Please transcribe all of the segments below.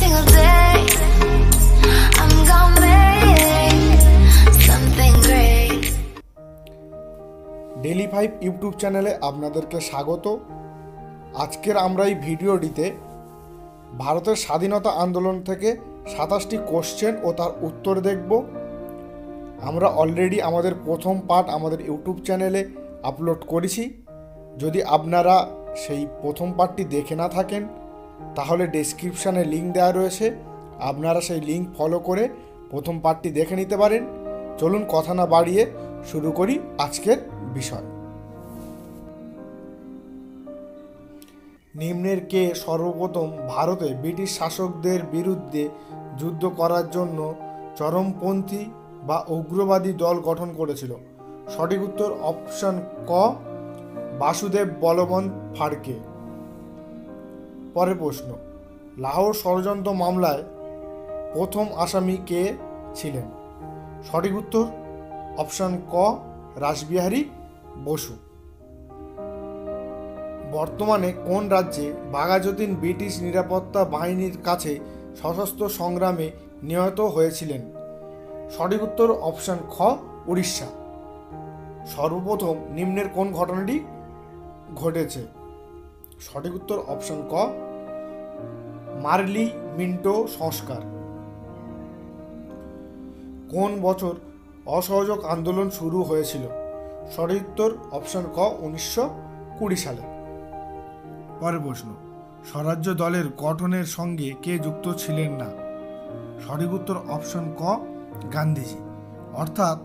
single day I'm gonna make something great. Daily 5 YouTube channel e apnaderke shagoto. আজকের আমরা এই ভিডিওটিতে ভারতের স্বাধীনতা আন্দোলন থেকে 27টি কোশ্চেন ও তার উত্তর দেখব। আমরা অলরেডি আমাদের প্রথম পার্ট আমাদের ইউটিউব চ্যানেলে আপলোড করেছি। যদি আপনারা সেই প্রথম পার্টটি দেখে না থাকেন তাহলে ডেসক্রিপশনে লিংক দেওয়া রয়েছে, আপনারা সেই লিংক ফলো করে প্রথম পার্টটি দেখে নিতে পারেন। চলুন কথা না বাড়িয়ে শুরু করি আজকের বিষয়। নিম্নের কে সর্বপ্রথম ভারতে ব্রিটিশ শাসকদের বিরুদ্ধে যুদ্ধ করার জন্য চরমপন্থী বা উগ্রবাদী দল গঠন করেছিল? সঠিক উত্তর অপশন ক, বাসুদেব বলবন্ত ফাড়কে। পরের প্রশ্ন, লাহোর ষড়যন্ত্র মামলায় প্রথম আসামি কে ছিলেন? সঠিক উত্তর অপশন ক, রাসবিহারী বসু। বর্তমানে কোন রাজ্যে বাঘাযতীন ব্রিটিশ নিরাপত্তা বাহিনীর কাছে সশস্ত্র সংগ্রামে নিহত হয়েছিলেন? সঠিক উত্তর অপশন খ, উড়িষ্যা। সর্বপ্রথম নিম্নের কোন ঘটনাটি ঘটেছে? সঠিক উত্তর অপশন ক, মার্লি মিন্টো সংস্কার। কোন বছর অসহযোগ আন্দোলন শুরু হয়েছিল? সঠিক উত্তর অপশন ক, 1920 সালে। পরের প্রশ্ন, স্বরাজ্য দলের গঠনের সঙ্গে কে যুক্ত ছিলেন না? সঠিক উত্তর অপশন ক, গান্ধীজি। অর্থাৎ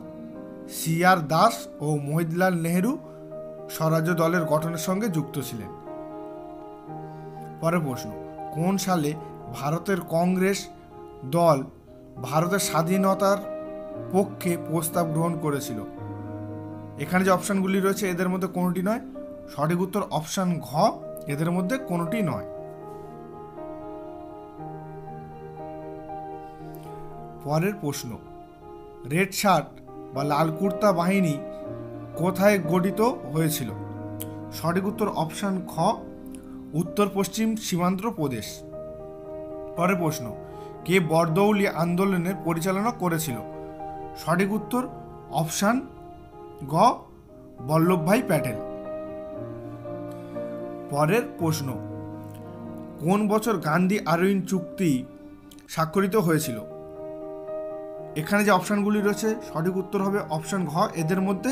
সি আর দাস ও মোহিতলাল নেহেরু স্বরাজ্য দলের গঠনের সঙ্গে যুক্ত ছিলেন। পরের প্রশ্ন, কোন সালে ভারতের কংগ্রেস দল ভারতের স্বাধীনতার পক্ষে প্রস্তাব গ্রহণ করেছিল? এখানে যে অপশানগুলি রয়েছে এদের মধ্যে কোনোটি নয়। সঠিক উত্তর অপশান ঘ, এদের মধ্যে কোনোটি নয়। পরের প্রশ্ন, রেড শার্ট বা লাল কুর্তা বাহিনী কোথায় গঠিত হয়েছিল? সঠিক উত্তর অপশান খ, উত্তর পশ্চিম সীমান্ত প্রদেশ। পরের প্রশ্ন, কে বরদৌলি আন্দোলনের পরিচালনা করেছিল? সঠিক উত্তর অপশান গ, বল্লভভাই প্যাটেল। পরের প্রশ্ন, কোন বছর গান্ধী আরউইন চুক্তি স্বাক্ষরিত হয়েছিল? এখানে যে অপশানগুলি রয়েছে সঠিক উত্তর হবে অপশান ঘ, এদের মধ্যে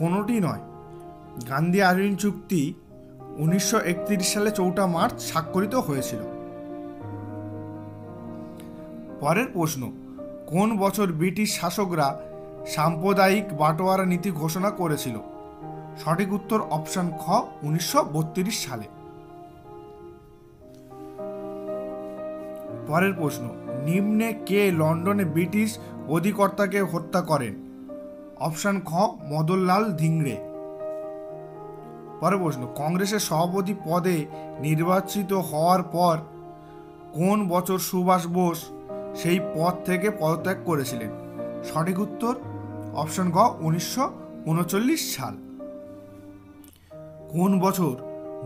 কোনোটি নয়। গান্ধী আরউইন চুক্তি 1931 সালে 4 মার্চ স্বাক্ষরিত হয়েছিল। পরের প্রশ্ন, কোন বছর ব্রিটিশ শাসকরা সাম্প্রদায়িক বাটোয়ারা নীতি ঘোষণা করেছিল? সঠিক উত্তর অপশন খ, 1932 সালে। পরের প্রশ্ন, নিম্নে কে লন্ডনে ব্রিটিশ অধিকর্তাকে হত্যা করেন? অপশন খ, মদনলাল ধিংড়ে। পরের প্রশ্ন, কংগ্রেসের সভাপতি পদে নির্বাচিত হওয়ার পর কোন বছর সুভাষ বোস সেই পদ থেকে পদত্যাগ করেছিলেন? সঠিক উত্তর অপশন গ, 1939 সাল। কোন বছর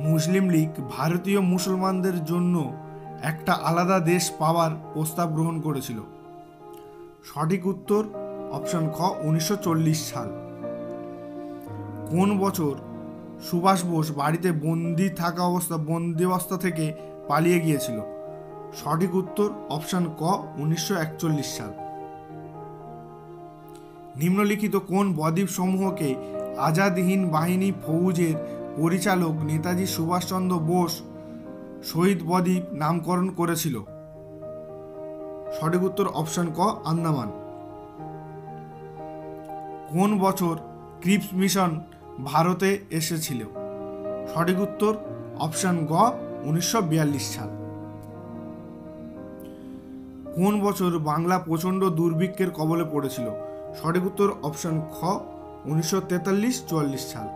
মুসলিম লীগ ভারতীয় মুসলমানদের জন্য একটা আলাদা দেশ পাওয়ার প্রস্তাব গ্রহণ করেছিল? সঠিক উত্তর অপশন খ, 1940 সাল। কোন বছর সুভাষ বোস বাড়িতে বন্দি থাকা অবস্থা বন্দিবস্তা থেকে পালিয়ে গিয়েছিল? সঠিক উত্তর অপশন ক, 1941 সাল। নিম্নলিখিত কোন বদ্বীপ সমূহকে আজাদ হিন্দ বাহিনী ফৌজের পরিচালক নেতাজি সুভাষচন্দ্র বোস শহীদ বদ্বীপ নামকরণ করেছিল? সঠিক উত্তর অপশন ক, আন্দামান। কোন বছর ক্রিপ্স মিশন ভারতে এসেছিল? সঠিক উত্তর অপশন গ, 1942 সাল। কোন বছর বাংলা প্রচণ্ড দুর্ভিক্ষের কবলে পড়েছিল? সঠিক উত্তর অপশন খ, 1943-44 সাল।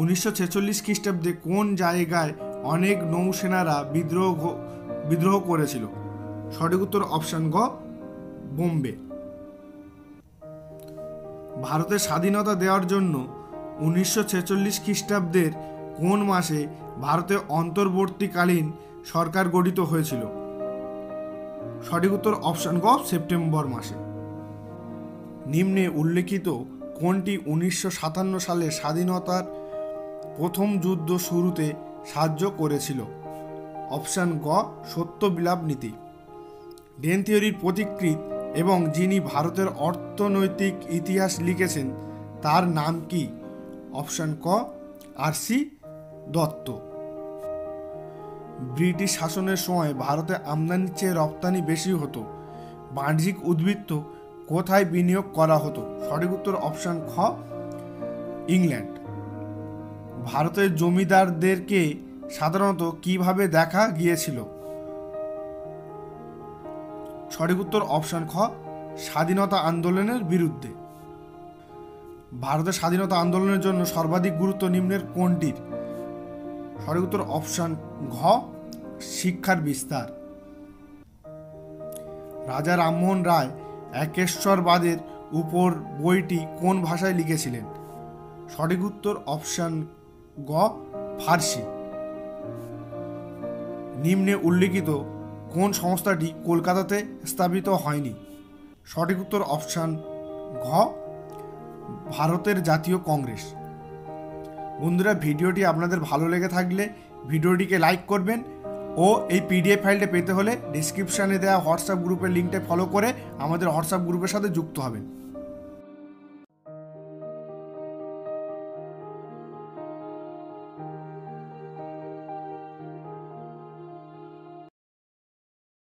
1946 খ্রিস্টাব্দে কোন জায়গায় অনেক নৌসেনারা বিদ্রোহ করেছিল? সঠিক উত্তর অপশন গ, বোম্বে। ভারতের স্বাধীনতা দেওয়ার জন্য 1946 খ্রিস্টাব্দের কোন মাসে ভারতে অন্তর্বর্তীকালীন সরকার গঠিত হয়েছিল? সঠিক উত্তর অপশন গ সেপ্টেম্বর মাসে। নিম্নে উল্লেখিত কোনটি ১৯৫৭ সালে স্বাধীনতার প্রথম যুদ্ধ শুরুতে সাহায্য করেছিল? অপশন গ সত্যবিলাপ নীতি। ডেন থিওরির পথিকৃৎ এবং যিনি ভারতের অর্থনৈতিক ইতিহাস লিখেছেন তার নাম কি? অপশন ক আর সি দত্ত। ব্রিটিশ শাসনের সময় ভারতে আমদানির চেয়ে রপ্তানি বেশি হতো, বাণিজ্যিক উদ্বৃত্ত কোথায় বিনিয়োগ করা হতো? সঠিক উত্তর অপশন খ ইংল্যান্ড। ভারতের জমিদারদেরকে সাধারণত কিভাবে দেখা গিয়েছিল? সঠিক উত্তর অপশন খ স্বাধীনতা আন্দোলনের বিরুদ্ধে। ভারতের স্বাধীনতা আন্দোলনের জন্য সর্বাধিক গুরুত্ব নিম্নের কোনটির? সঠিক উত্তর অপশন ঘ শিক্ষার বিস্তার। রাজা রামমোহন রায় একেশ্বরবাদের উপর বইটি কোন ভাষায় লিখেছিলেন? সঠিক উত্তর অপশন গ ফার্সি। নিম্নে উল্লেখিত কোন সংস্থাটি কলকাতাতে স্থাপিত হয়নি? সঠিক উত্তর অপশন ঘ ভারতের জাতীয় কংগ্রেস। বন্ধুরা, ভিডিওটি আপনাদের ভালো লেগে থাকলে ভিডিওটিকে লাইক করবেন ও এই পিডিএফ ফাইলটা পেতে হলে ডেসক্রিপশানে দেওয়া হোয়াটসঅ্যাপ গ্রুপের লিঙ্কটা ফলো করে আমাদের হোয়াটসঅ্যাপ গ্রুপের সাথে যুক্ত হবেন।